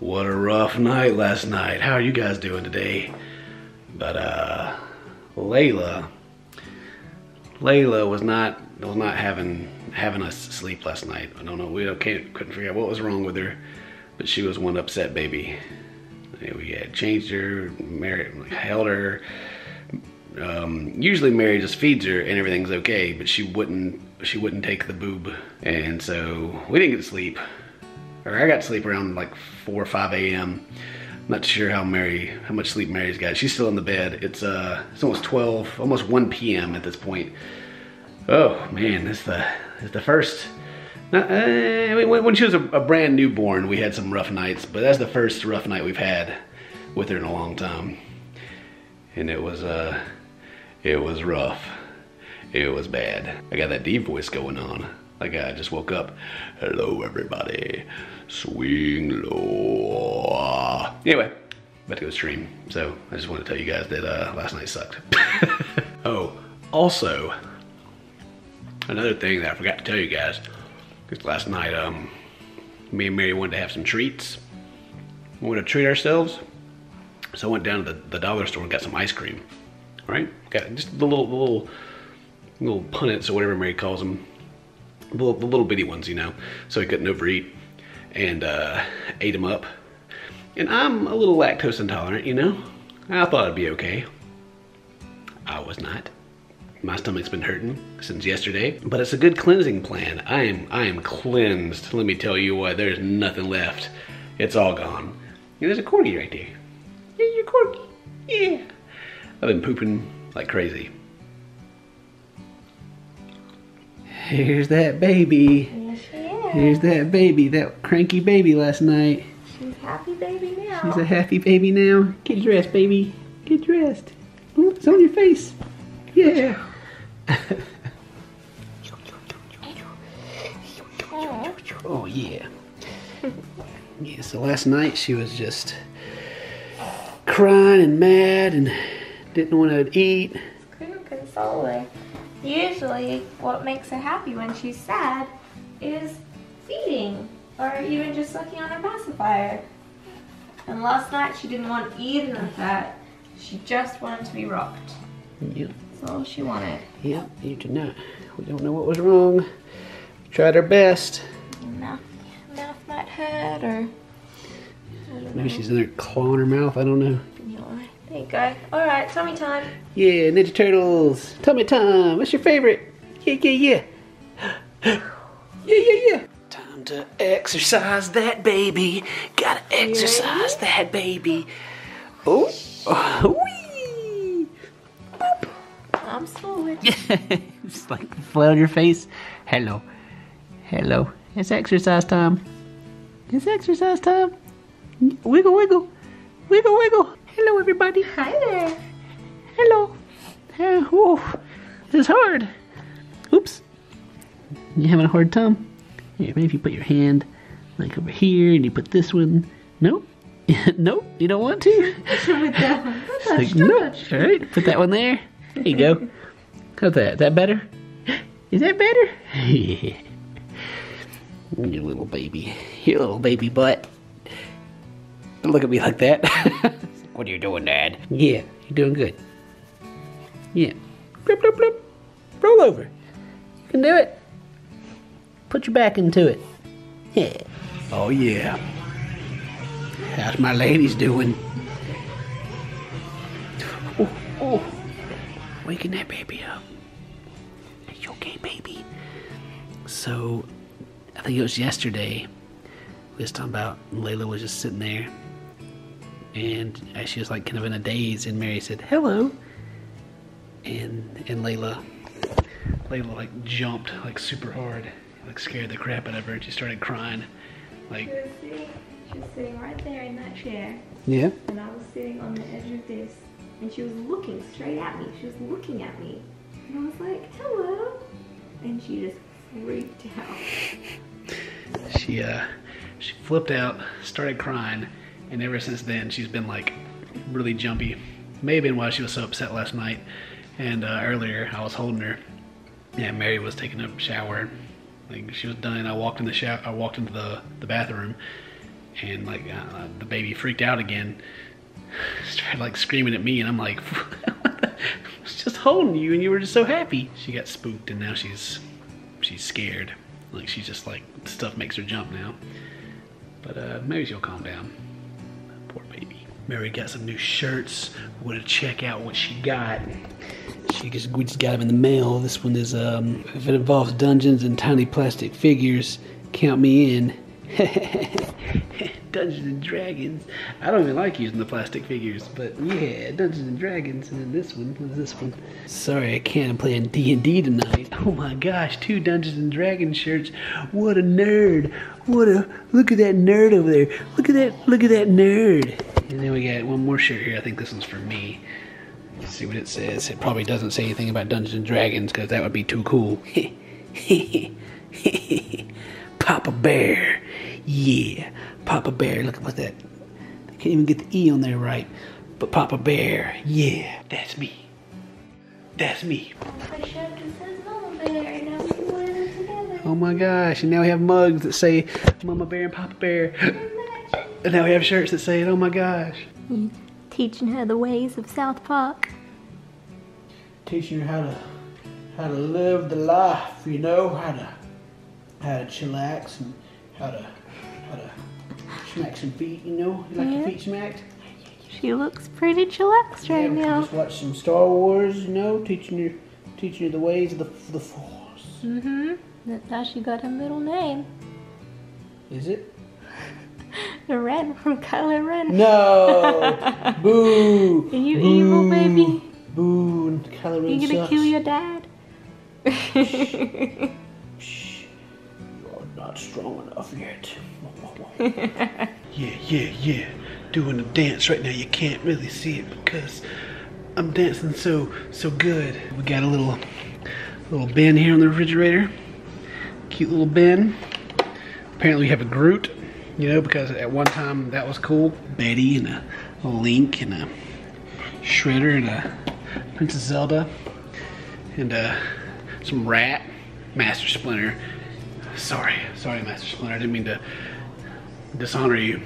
What a rough night last night. How are you guys doing today? But Layla was not having us sleep last night. I don't know. We couldn't figure out what was wrong with her, but she was one upset baby. We had changed her, Mary held her. Usually Mary just feeds her and everything's okay, but she wouldn't take the boob, and so we didn't get to sleep. Or I got to sleep around like 4 or 5 a.m. Not sure how much sleep Mary's got. She's still in the bed. It's almost 12, almost 1 p.m. at this point. Oh man, it's the first. When she was a brand newborn, we had some rough nights, but that's the first rough night we've had with her in a long time, and it was rough. It was bad. I got that deep voice going on. Like I just woke up. Hello, everybody. Swing low. Anyway, about to go stream. So I just want to tell you guys that last night sucked. Oh, also, another thing that I forgot to tell you guys, because last night, me and Mary wanted to have some treats. We wanted to treat ourselves. So I went down to the dollar store and got some ice cream. Right? Got just the little punnets or whatever Mary calls them. The little bitty ones, you know, so he couldn't overeat, and ate them up. And I'm a little lactose intolerant, you know. I thought it'd be okay. I was not. My stomach's been hurting since yesterday, but it's a good cleansing plan. I am cleansed. Let me tell you what, there's nothing left. It's all gone. And there's a corgi right there. There's your corgi. Yeah. I've been pooping like crazy. Here's that baby. Yes, she is. Here's that baby, that cranky baby last night. She's happy baby now. She's a happy baby now. Get dressed, baby. Get dressed. It's on your face. Yeah. Oh yeah. Yeah, so last night she was just crying and mad and didn't want to eat. It's kind of consoling. Usually what makes her happy when she's sad is feeding or even just sucking on her pacifier. And last night she didn't want either of that. She just wanted to be rocked. Yep. That's all she wanted. Yep, you did not. We don't know what was wrong. We tried our best. Mouth might hurt, or maybe she's in there clawing her mouth, I don't know. There you go. Alright, tummy time. Yeah, Ninja Turtles. Tummy time. What's your favorite? Yeah, yeah, yeah. Yeah. Time to exercise that baby. Gotta exercise that baby. Oh. Wee. Boop. I'm swollen. Just like flat on your face. Hello. Hello. It's exercise time. It's exercise time. Wiggle, wiggle. Wiggle, wiggle. Hello, everybody. Hi there. Hello. Whoa. This is hard. Oops. You having a hard time? Here, maybe if you put your hand like over here and you put this one. Nope. Nope. You don't want to? With that one. Like, nope. All right. Put that one there. There you go. How's that? Is that better? Is that better? Yeah. Your little baby. Your little baby butt. Don't look at me like that. What are you doing, Dad? Yeah, you're doing good. Yeah. Blip, blip, blip. Roll over. You can do it. Put your back into it. Yeah. Oh, yeah. How's my ladies doing? Oh. Waking that baby up. Are you okay, baby? So, I think it was yesterday. We was talking about Layla was just sitting there. And she was like kind of in a daze, and Mary said, hello. And Layla like jumped like super hard, like scared the crap out of her, and she started crying. Like she was sitting right there in that chair. Yeah. And I was sitting on the edge of this, and she was looking straight at me. She was looking at me. And I was like, hello. And she just freaked out. She flipped out, started crying. And ever since then, she's been like really jumpy. May have been why she was so upset last night. And earlier, I was holding her, and Mary was taking a shower. Like, she was done. I walked in the shower. I walked into the bathroom, and like the baby freaked out again. Started like screaming at me, and I'm like, I was just holding you, and you were just so happy. She got spooked, and now she's scared. Like, she's just like, stuff makes her jump now. But maybe she'll calm down. Poor baby. Mary got some new shirts. We're gonna check out what she got. We just got them in the mail. This one is, if it involves dungeons and tiny plastic figures, count me in. Dungeons and Dragons. I don't even like using the plastic figures, but yeah, Dungeons and Dragons. And then this one, what is this one? Sorry, I can't. I'm playing D&D tonight. Oh my gosh, 2 Dungeons and Dragons shirts. What a nerd. What a, look at that nerd over there. Look at that nerd. And then we got one more shirt here. I think this one's for me. Let's see what it says. It probably doesn't say anything about Dungeons and Dragons, because that would be too cool. Papa Bear. Yeah, Papa Bear. Look at that. I can't even get the E on there right. But Papa Bear. Yeah, that's me. That's me. Oh my gosh. And now we have mugs that say Mama Bear and Papa Bear. And now we have shirts that say it. Oh my gosh. Teaching her the ways of South Park. Teaching her how to live the life, you know, how to chillax and how to smack some feet, you know, you like your feet smacked. She looks pretty chillaxed right now. Just watch some Star Wars, you know, teaching her the ways of the Force. Mhm. That's how she got her middle name. Is it? The Ren from Kylo Ren. No! Boo! You boo, evil baby. Boo. Kylo Ren. You gonna sucks. Kill your dad? Shh. Shh. You're not strong enough yet. Yeah. Doing a dance right now. You can't really see it because I'm dancing so good. We got a little bin here on the refrigerator. Cute little bin. Apparently we have a Groot. You know, because at one time that was cool. Betty and a Link and a Shredder and a Princess Zelda and some rat. Master Splinter. Sorry Master Splinter. I didn't mean to dishonor you.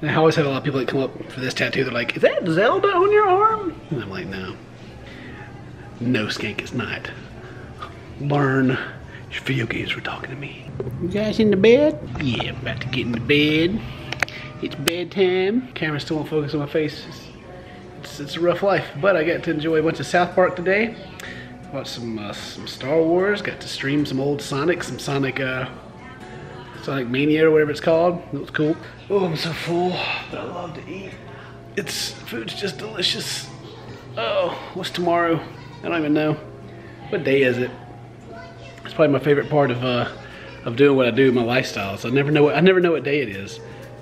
And I always have a lot of people that come up for this tattoo. They're like, is that Zelda on your arm? And I'm like, no. No, skank, it's not. Learn. Video games were talking to me. You guys in the bed? Yeah, I'm about to get in the bed. It's bedtime. Camera still won't focus on my face. It's a rough life, but I got to enjoy a bunch of South Park today. Watched some Star Wars. Got to stream some old Sonic, Sonic Mania or whatever it's called. It was cool. Oh, I'm so full, but I love to eat. Food's just delicious. Oh, what's tomorrow? I don't even know. What day is it? It's probably my favorite part of doing what I do, my lifestyle. So I never know what day it is.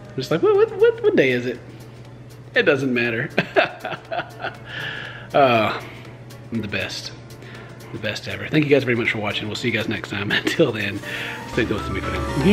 I'm just like, what day is it? It doesn't matter. I'm the best ever. Thank you guys very much for watching. We'll see you guys next time. Until then, stay close to me.